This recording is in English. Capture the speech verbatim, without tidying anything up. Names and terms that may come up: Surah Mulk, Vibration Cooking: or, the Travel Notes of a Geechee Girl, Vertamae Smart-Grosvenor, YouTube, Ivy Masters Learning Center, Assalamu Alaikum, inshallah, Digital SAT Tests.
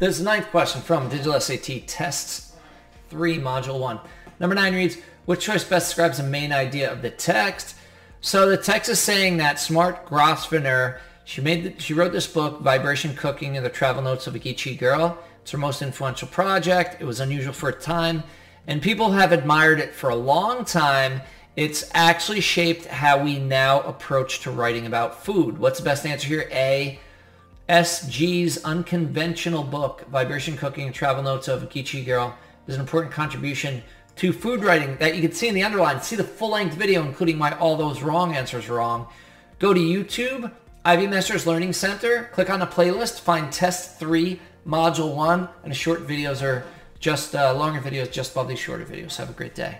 This is the ninth question from Digital S A T Tests three, Module one. Number nine reads, which choice best describes the main idea of the text? So the text is saying that Smart-Grosvenor, she, made the, she wrote this book, Vibration Cooking: or, the Travel Notes of a Geechee Girl. It's her most influential project. It was unusual for a time, and people have admired it for a long time. It's actually shaped how we now approach to writing about food. What's the best answer here? A, S G's unconventional book, Vibration Cooking and Travel Notes of a Geechee Girl, is an important contribution to food writing that you can see in the underline. See the full-length video, including why all those wrong answers are wrong. Go to YouTube, Ivy Masters Learning Center, click on the playlist, find Test three, Module one, and the short videos are just, uh, longer videos just above these shorter videos. Have a great day.